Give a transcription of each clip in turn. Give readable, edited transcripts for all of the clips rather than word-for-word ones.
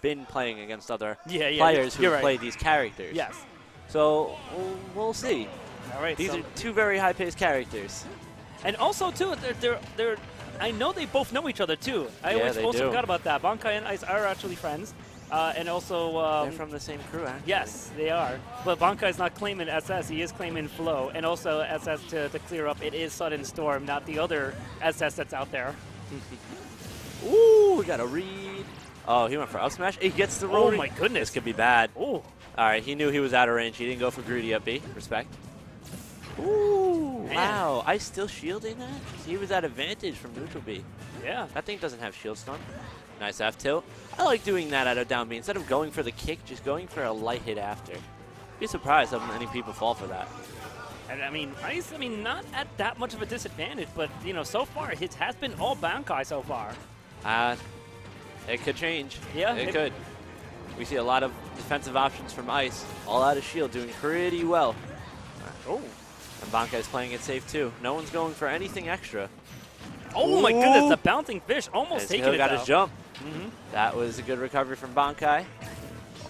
been playing against other players who play these characters. Yes. So we'll see. All right. These are two very high-paced characters. And also too, they're I know they both know each other too. I almost forgot about that. Bankai and Ice are actually friends. And also they're from the same crew, actually. Yes, they are. But Bankai is not claiming SS, he is claiming Flow. And also SS, to clear up, it is Sudden Storm, not the other SS that's out there. Ooh, we got a read. Oh, he went for up smash. He gets the roll. Oh my goodness. This could be bad. Ooh. All right, he knew he was out of range. He didn't go for greedy up B. Respect. Ooh, man. Wow. Ice still shielding that? He was at advantage from neutral B. Yeah. That thing doesn't have shield stun. Nice F tilt. I like doing that out of down B. Instead of going for the kick, just going for a light hit after. Be surprised how many people fall for that. And I mean, Ice, I mean, not at that much of a disadvantage, but, you know, so far, it has been all Bankai so far. It could change. Yeah. It could. We see a lot of defensive options from Ice. All out of shield, doing pretty well. Oh. And Bankai's playing it safe, too. No one's going for anything extra. Oh, my goodness. The Bouncing Fish almost taking it, though. Got his jump. Mm-hmm. That was a good recovery from Bankai.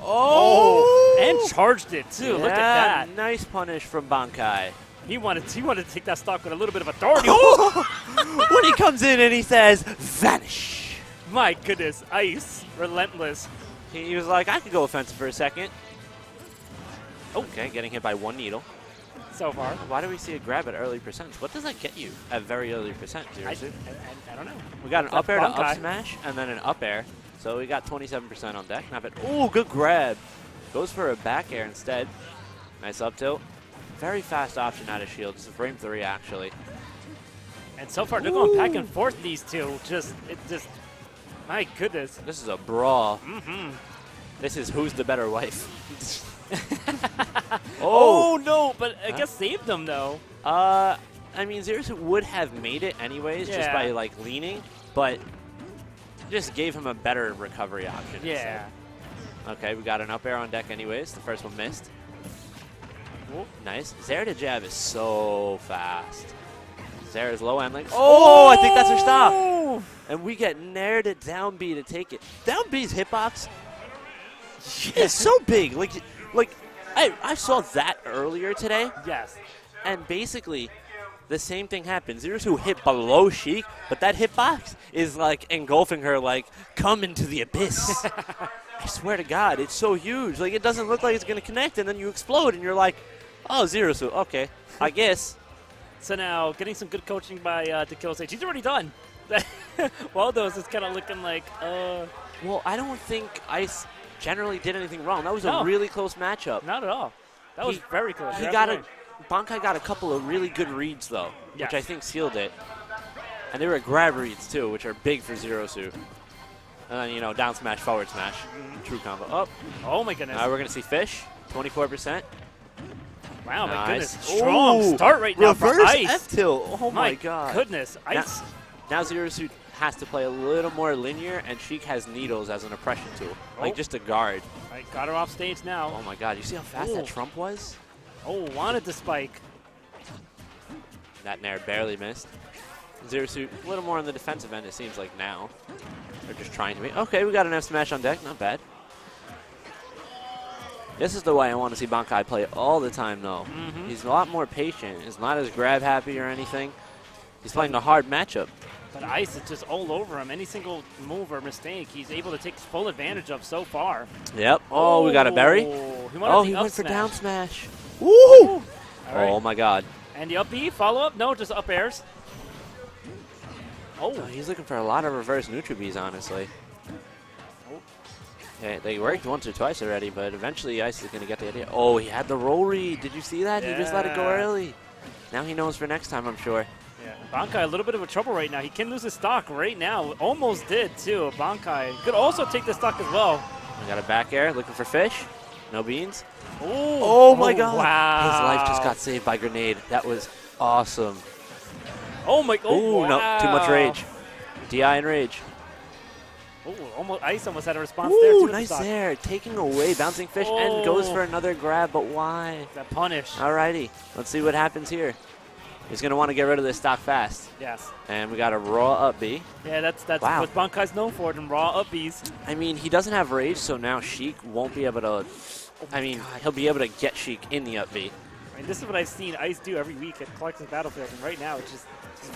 Oh! And charged it, too. Yeah, look at that. Nice punish from Bankai. He wanted to take that stock with a little bit of authority. When he comes in and he says, vanish. My goodness. Ice. Relentless. He was like, I could go offensive for a second. Okay, getting hit by one needle. So far. Why do we see a grab at early percents? What does that get you at very early percent, seriously? I don't know. We got an up air to up smash and then an up air. So we got 27% on deck. Not bad. Ooh, good grab. Goes for a back air instead. Nice up tilt. Very fast option out of shield. It's a frame 3, actually. And so far, they're going back and forth, these two. Just, my goodness. This is a brawl. Mm-hmm. This is who's the better wife. Oh no, but I guess saved them though. I mean, Xerus would have made it anyways just by like leaning, but just gave him a better recovery option. Yeah. So. Okay, we got an up air on deck anyways. The first one missed. Ooh. Nice. Zara to jab is so fast. Zara's low end like, oh, I think that's her stop. And we get Nair to down B to take it. Down B's hitbox is so big. Like, I saw that earlier today. Yes. And basically, the same thing happens. Zero Suit hit below Sheik, but that hitbox is, like, engulfing her, like, come into the abyss. I swear to God, it's so huge. Like, it doesn't look like it's going to connect, and then you explode, and you're like, oh, Zero Suit, okay, I guess. So now, getting some good coaching by DeKillSage. He's already done. Waldo's is kind of looking like, Well, I don't think Ice generally did anything wrong. That was a really close matchup. Not at all. That was very close. Bankai got a couple of really good reads, though, which I think sealed it. And they were grab reads, too, which are big for Zero Suit. And then, you know, down smash, forward smash. True combo. Oh. Oh, my goodness. We're going to see Fish, 24%. Wow, my goodness. Strong start right now for Ice. F tilt. Oh, my God. Goodness. Ice. Now Zero Suit has to play a little more linear, and Sheik has needles as an oppression tool, like just a guard. I got her off stage now. Oh my God, you see how fast that Trump was? Oh, wanted to spike. That Nair barely missed. Zero Suit, a little more on the defensive end, it seems like now. They're just trying to be. Okay, we got an F smash on deck, not bad. This is the way I want to see Bankai play all the time, though. Mm-hmm. He's a lot more patient. He's not as grab happy or anything. He's playing a hard matchup. But Ice is just all over him. Any single move or mistake, he's able to take full advantage of so far. Yep. Oh, we got a berry. He went for down smash. Woo! Oh, right. My God. And the up B follow up? No, just up airs. Oh, he's looking for a lot of reverse neutral Bs, honestly. Yeah, they worked once or twice already, but eventually Ice is going to get the idea. Oh, he had the roll read. Did you see that? Yeah. He just let it go early. Now he knows for next time, I'm sure. Yeah. Bankai, a little bit of a trouble right now. He can lose his stock right now. Almost did, too. Bankai could also take the stock as well. We got a back air looking for Fish. No beans. Ooh. Oh, my God. Wow. His life just got saved by grenade. That was awesome. Oh, my. Oh, no. Too much rage. DI and rage. Oh, Ice almost had a response there, too. Nice air. Taking away Bouncing Fish and goes for another grab, but why? That punish. All righty. Let's see what happens here. He's going to want to get rid of this stock fast. Yes. And we got a raw up B. Yeah, that's what Bankai's known for, them raw up Bs. I mean, he doesn't have rage, so now Sheik won't be able to... I mean, he'll be able to get Sheik in the up B. I mean, this is what I've seen Ice do every week at Clarkson's Battlefield, and right now it's just...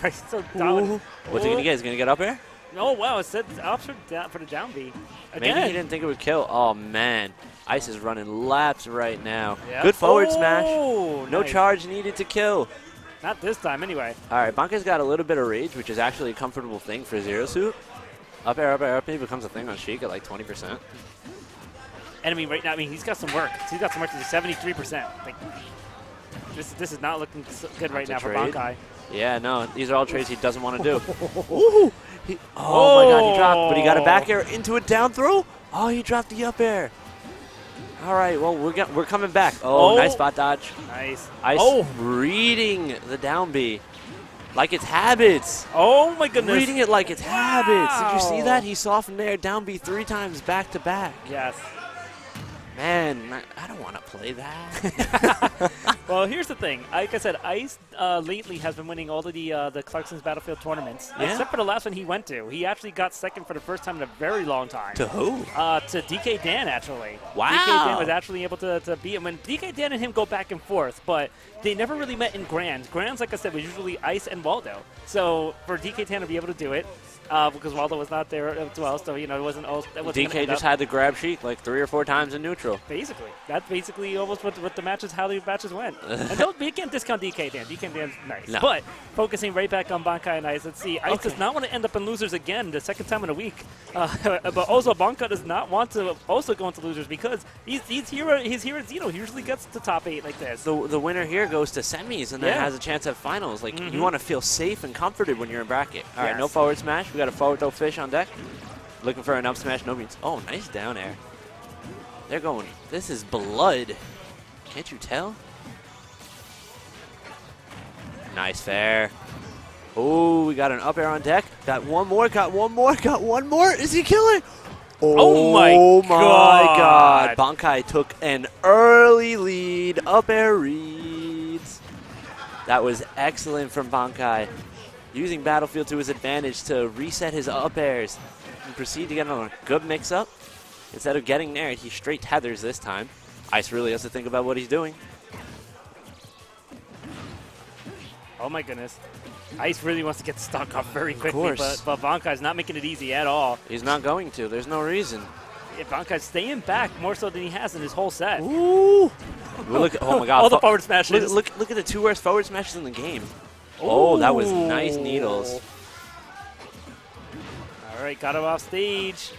It's so dominant. What's he going to get? He's going to get up air? Oh, wow. It said option for the down B. Again. Maybe he didn't think it would kill. Oh, man. Ice is running laps right now. Yep. Good forward smash. No charge needed to kill. Not this time, anyway. All right. Bankai's got a little bit of rage, which is actually a comfortable thing for Zero Suit. Up air, up B becomes a thing on Sheik at like 20%. And I mean, right now, I mean, he's got some work. He's got some work to do. 73%. Like, this is not looking good right now for Bankai. Yeah, no. These are all trades he doesn't want to do. Oh my God, he dropped, but he got a back air into a down throw. Oh, he dropped the up air. All right, well, we're coming back. Oh, nice spot dodge. Nice. Ice reading the down B like it's habits. Oh, my goodness. Reading it like it's habits. Did you see that? He softened there, down B 3 times back to back. Yes. Man, I don't want to play that. Well, here's the thing. Like I said, Ice lately has been winning all of the Clarkson's Battlefield tournaments, except for the last one he went to. He actually got second for the first time in a very long time. To who? To DK Dan, actually. Wow. DK Dan was actually able to beat him. And DK Dan and him go back and forth, but they never really met in Grand. Grands, like I said, was usually Ice and Waldo. So for DK Dan to be able to do it, because Waldo was not there as well, so you know it wasn't. DK just had to grab Sheik like 3 or 4 times in neutral. Basically, that's basically almost what the matches, how the matches went. And don't, you can't discount DK Dan. DK Dan's nice, but focusing right back on Bankai and Ice. Let's see, Ice does not want to end up in losers again, the second time in a week. But also Bankai does not want to also go into losers because he's here at Zeno. He usually gets to top 8 like this. The winner here goes to semis and then has a chance at finals. Like you want to feel safe and comforted when you're in bracket. All right, no forward smash. We got a forward throw Fish on deck. Looking for an up smash, no means. Oh, nice down air. They're going. This is blood. Can't you tell? Nice fair. Oh, we got an up air on deck. Got one more, got one more, got one more. Is he killing? Oh my God. Bankai took an early lead. Up air reads. That was excellent from Bankai. Using Battlefield to his advantage to reset his up airs and proceed to get on a good mix-up. Instead of getting there, he straight tethers this time. Ice really has to think about what he's doing. Oh my goodness. Ice really wants to get stuck up very quickly, but Bankai's not making it easy at all. He's not going to. There's no reason. Yeah, Bankai's staying back more so than he has in his whole set. Ooh! Look, oh my God. All the forward smashes. Look at the 2 worst forward smashes in the game. Oh, that was nice needles. All right, got him off stage.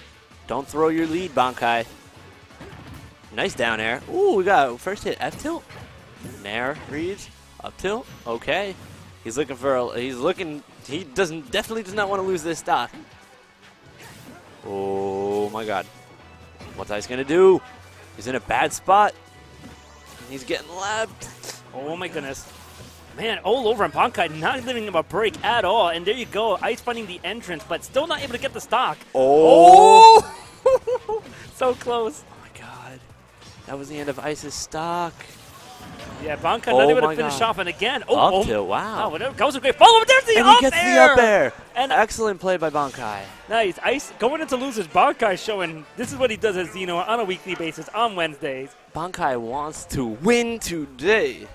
Don't throw your lead, Bankai. Nice down air. Ooh, we got first hit F tilt. Nair reads up tilt. Okay, he's looking for. He's looking. He doesn't. Definitely does not want to lose this stock. Oh my God, what's Ice gonna do? He's in a bad spot. He's getting lapped. Oh my goodness. Man, all over on Bankai, not giving him a break at all. And there you go, Ice finding the entrance, but still not able to get the stock. Oh! So close. Oh, my God. That was the end of Ice's stock. Yeah, Bankai not able to finish off. And again, wow. That was a great follow-up. There's the up air! And he gets the up air. And excellent play by Bankai. Nice. Ice going into losers. Bankai showing this is what he does as Zeno on a weekly basis on Wednesdays. Bankai wants to win today.